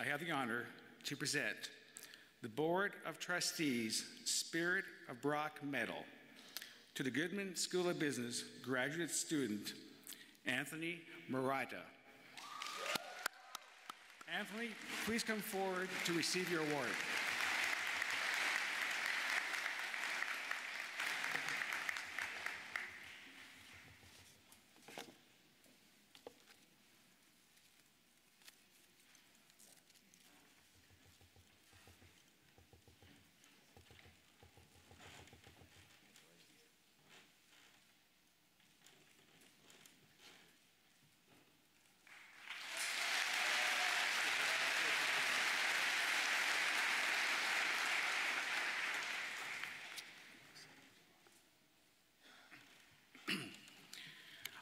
I have the honor to present the Board of Trustees Spirit of Brock Medal to the Goodman School of Business graduate student, Anthony Marotta. Anthony, please come forward to receive your award.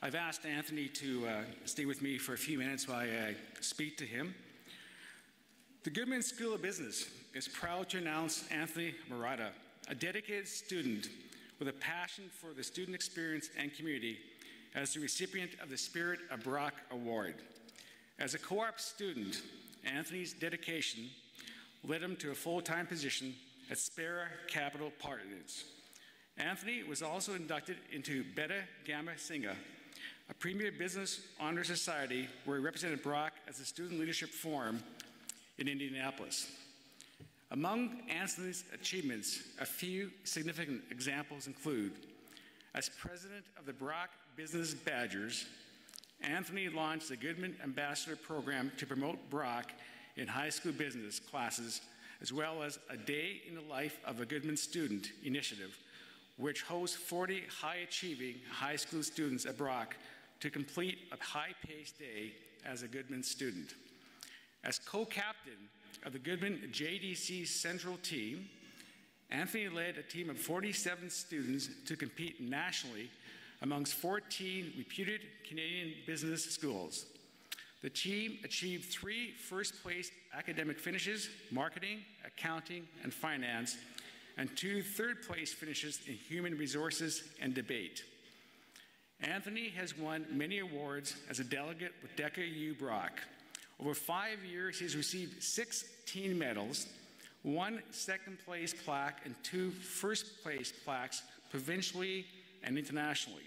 I've asked Anthony to stay with me for a few minutes while I speak to him. The Goodman School of Business is proud to announce Anthony Marotta, a dedicated student with a passion for the student experience and community, as the recipient of the Spirit of Brock Award. As a co-op student, Anthony's dedication led him to a full-time position at Spara Capital Partners. Anthony was also inducted into Beta Gamma Sigma, a premier business honor society where he represented Brock as a student leadership forum in Indianapolis. Among Anthony's achievements, a few significant examples include, as president of the Brock Business Badgers, Anthony launched the Goodman Ambassador Program to promote Brock in high school business classes, as well as a Day in the Life of a Goodman Student initiative, which hosts 40 high-achieving high school students at Brock to complete a high-paced day as a Goodman student. As co-captain of the Goodman JDC Central Team, Anthony led a team of 47 students to compete nationally amongst 14 reputed Canadian business schools. The team achieved 3 first-place academic finishes, marketing, accounting, and finance, and 2 third-place finishes in human resources and debate. Anthony has won many awards as a delegate with DECA-U Brock. Over 5 years, he's received 16 medals, 1 second-place plaque, and 2 first-place plaques provincially and internationally.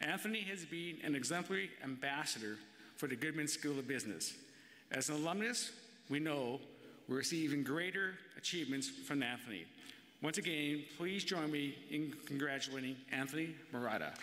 Anthony has been an exemplary ambassador for the Goodman School of Business. As an alumnus, we know we receive even greater achievements from Anthony. Once again, please join me in congratulating Anthony Marotta.